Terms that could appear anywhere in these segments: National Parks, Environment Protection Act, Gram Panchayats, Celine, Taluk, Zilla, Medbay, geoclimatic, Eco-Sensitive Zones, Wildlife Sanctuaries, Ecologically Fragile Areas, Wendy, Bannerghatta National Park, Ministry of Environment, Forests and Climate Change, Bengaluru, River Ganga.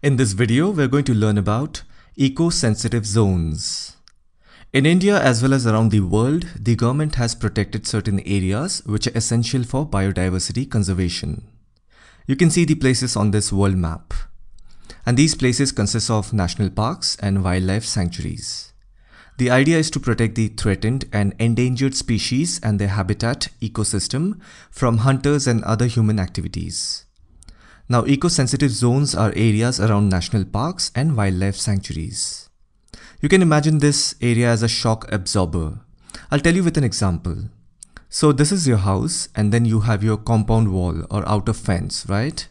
In this video, we're going to learn about eco-sensitive zones. In India as well as around the world, the government has protected certain areas which are essential for biodiversity conservation. You can see the places on this world map. And these places consist of national parks and wildlife sanctuaries. The idea is to protect the threatened and endangered species and their habitat ecosystem from hunters and other human activities. Now, eco-sensitive zones are areas around national parks and wildlife sanctuaries. You can imagine this area as a shock absorber. I'll tell you with an example. So this is your house and then you have your compound wall or outer fence, right?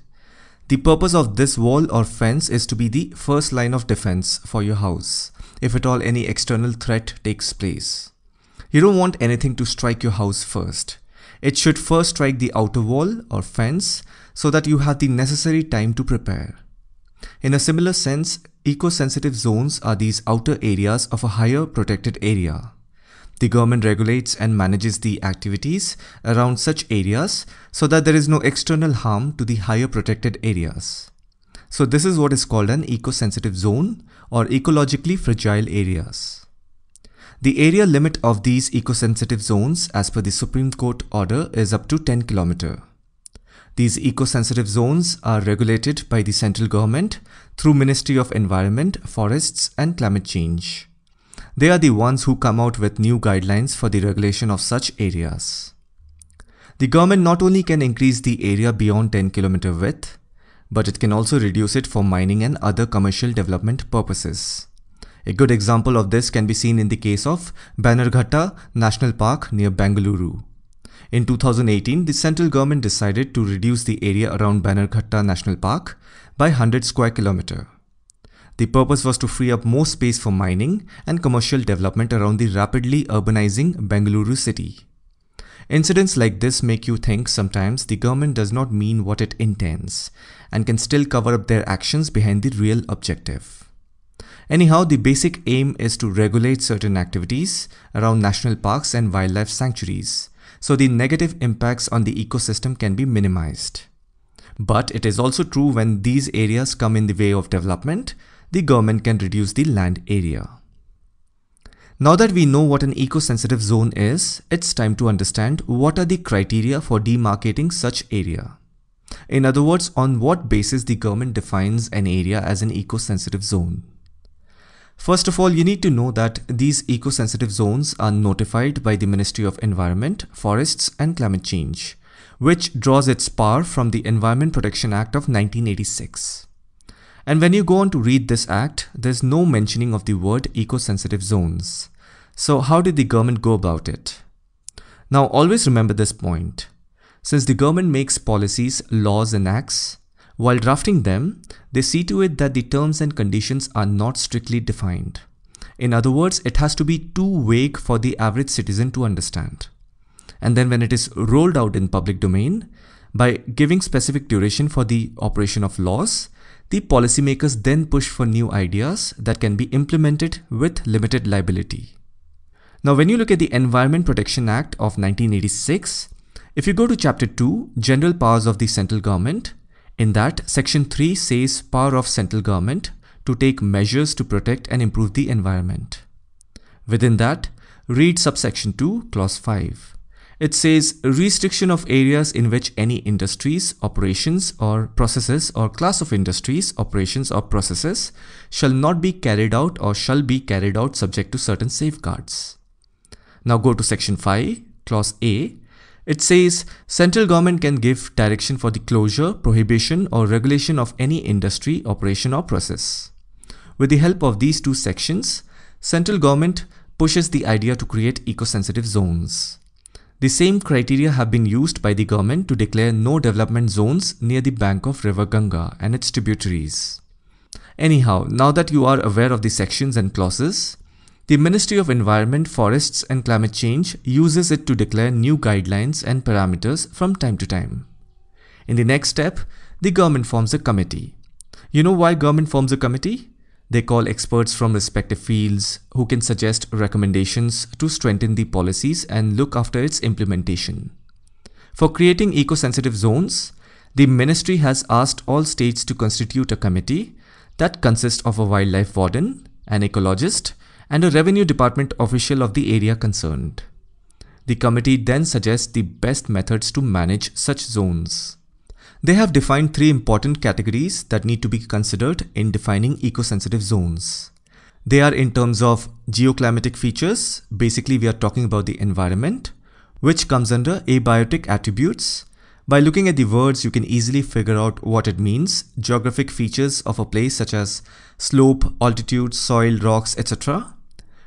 The purpose of this wall or fence is to be the first line of defense for your house, if at all any external threat takes place. You don't want anything to strike your house first. It should first strike the outer wall or fence so that you have the necessary time to prepare. In a similar sense, eco-sensitive zones are these outer areas of a higher protected area. The government regulates and manages the activities around such areas so that there is no external harm to the higher protected areas. So this is what is called an eco-sensitive zone or ecologically fragile areas. The area limit of these eco-sensitive zones as per the Supreme Court order is up to 10 km. These eco-sensitive zones are regulated by the central government through Ministry of Environment, Forests and Climate Change. They are the ones who come out with new guidelines for the regulation of such areas. The government not only can increase the area beyond 10 km width, but it can also reduce it for mining and other commercial development purposes. A good example of this can be seen in the case of Bannerghatta National Park near Bengaluru. In 2018, the central government decided to reduce the area around Bannerghatta National Park by 100 square kilometer. The purpose was to free up more space for mining and commercial development around the rapidly urbanizing Bengaluru city. Incidents like this make you think sometimes the government does not mean what it intends and can still cover up their actions behind the real objective. Anyhow, the basic aim is to regulate certain activities around national parks and wildlife sanctuaries, so the negative impacts on the ecosystem can be minimized. But it is also true when these areas come in the way of development, the government can reduce the land area. Now that we know what an eco-sensitive zone is, it's time to understand what are the criteria for demarcating such area. In other words, on what basis the government defines an area as an eco-sensitive zone. First of all, you need to know that these eco-sensitive zones are notified by the Ministry of Environment, Forests and Climate Change, which draws its power from the Environment Protection Act of 1986. And when you go on to read this act, there's no mentioning of the word eco-sensitive zones. So how did the government go about it? Now always remember this point. Since the government makes policies, laws and acts, while drafting them, they see to it that the terms and conditions are not strictly defined. In other words, it has to be too vague for the average citizen to understand. And then when it is rolled out in public domain, by giving specific duration for the operation of laws, the policymakers then push for new ideas that can be implemented with limited liability. Now, when you look at the Environment Protection Act of 1986, if you go to Chapter 2, General Powers of the Central Government, in that, Section 3 says power of central government to take measures to protect and improve the environment. Within that, read subsection 2, clause 5. It says restriction of areas in which any industries, operations or processes or class of industries, operations or processes shall not be carried out or shall be carried out subject to certain safeguards. Now go to Section 5, clause A. It says, central government can give direction for the closure, prohibition or regulation of any industry, operation or process. With the help of these two sections, central government pushes the idea to create eco-sensitive zones. The same criteria have been used by the government to declare no development zones near the bank of River Ganga and its tributaries. Anyhow, now that you are aware of the sections and clauses, the Ministry of Environment, Forests and Climate Change uses it to declare new guidelines and parameters from time to time. In the next step, the government forms a committee. You know why government forms a committee? They call experts from respective fields who can suggest recommendations to strengthen the policies and look after its implementation. For creating eco-sensitive zones, the ministry has asked all states to constitute a committee that consists of a wildlife warden, an ecologist, and a revenue department official of the area concerned. The committee then suggests the best methods to manage such zones. They have defined three important categories that need to be considered in defining eco-sensitive zones. They are in terms of geoclimatic features, basically we are talking about the environment, which comes under abiotic attributes. By looking at the words, you can easily figure out what it means. Geographic features of a place such as slope, altitude, soil, rocks, etc.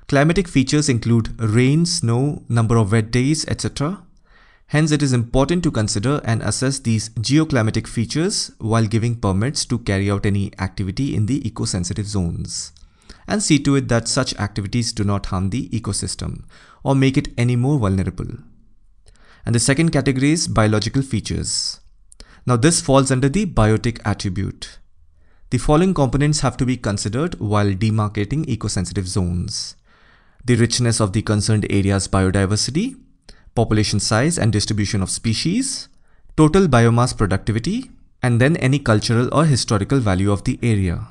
Climatic features include rain, snow, number of wet days, etc. Hence, it is important to consider and assess these geoclimatic features while giving permits to carry out any activity in the eco-sensitive zones, and see to it that such activities do not harm the ecosystem or make it any more vulnerable. And the second category is biological features. Now this falls under the biotic attribute. The following components have to be considered while demarcating eco-sensitive zones. The richness of the concerned area's biodiversity, population size and distribution of species, total biomass productivity, and then any cultural or historical value of the area.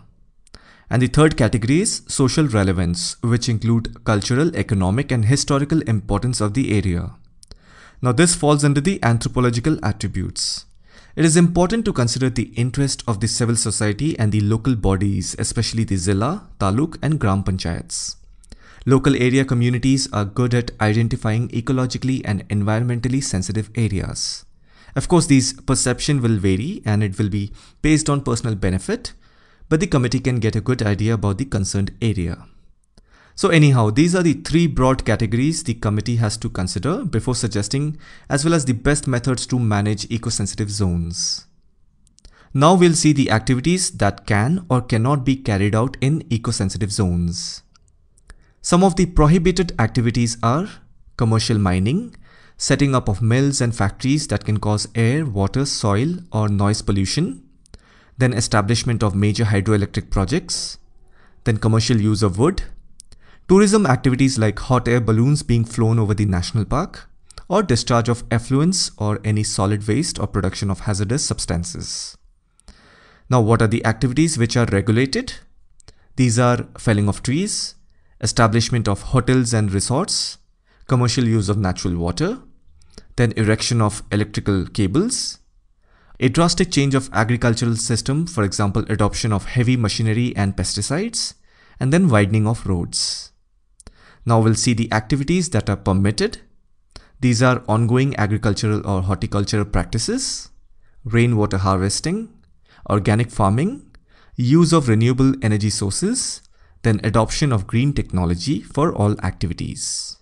And the third category is social relevance, which include cultural, economic, and historical importance of the area. Now this falls under the anthropological attributes. It is important to consider the interest of the civil society and the local bodies, especially the Zilla, Taluk, and Gram Panchayats. Local area communities are good at identifying ecologically and environmentally sensitive areas. Of course, these perception will vary and it will be based on personal benefit, but the committee can get a good idea about the concerned area. So anyhow, these are the three broad categories the committee has to consider before suggesting as well as the best methods to manage eco-sensitive zones. Now we'll see the activities that can or cannot be carried out in eco-sensitive zones. Some of the prohibited activities are commercial mining, setting up of mills and factories that can cause air, water, soil or noise pollution, then establishment of major hydroelectric projects, then commercial use of wood, tourism activities like hot air balloons being flown over the national park, or discharge of effluents or any solid waste or production of hazardous substances. Now, what are the activities which are regulated? These are felling of trees, establishment of hotels and resorts, commercial use of natural water, then erection of electrical cables, a drastic change of agricultural system, for example, adoption of heavy machinery and pesticides, and then widening of roads. Now we'll see the activities that are permitted. These are ongoing agricultural or horticultural practices, rainwater harvesting, organic farming, use of renewable energy sources, then adoption of green technology for all activities.